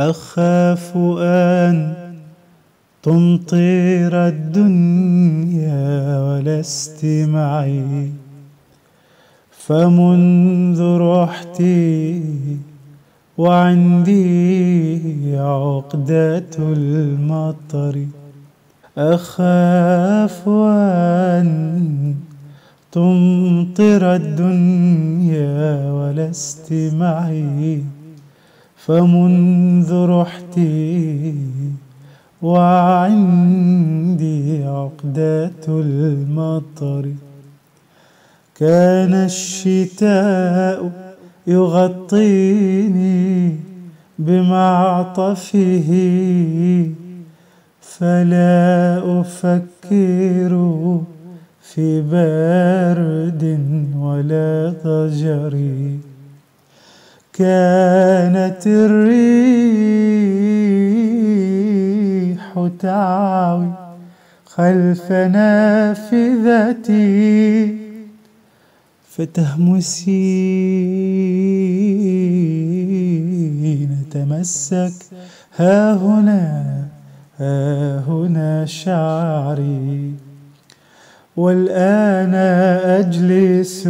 أخاف أن تمطر الدنيا ولست معي، فمنذ رحتي وعندي عقدة المطر. أخاف أن تمطر الدنيا ولست معي، فمنذ رحتي وعندي عقدة المطر. كان الشتاء يغطيني بمعطفه، فلا أفكر في برد ولا ضجر. كانت الريح تعوي خلف نافذتي، فتهمسي نتمسك هاهنا هاهنا شعري. والآن أجلس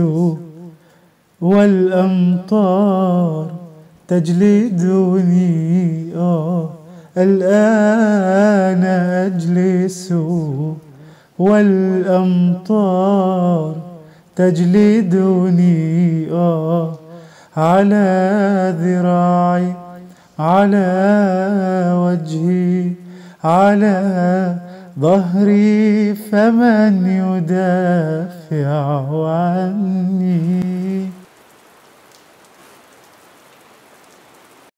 والأمطار تجلدني، الآن أجلس والأمطار تجلدني، على ذراعي على وجهي على ظهري، فمن يدافع عني؟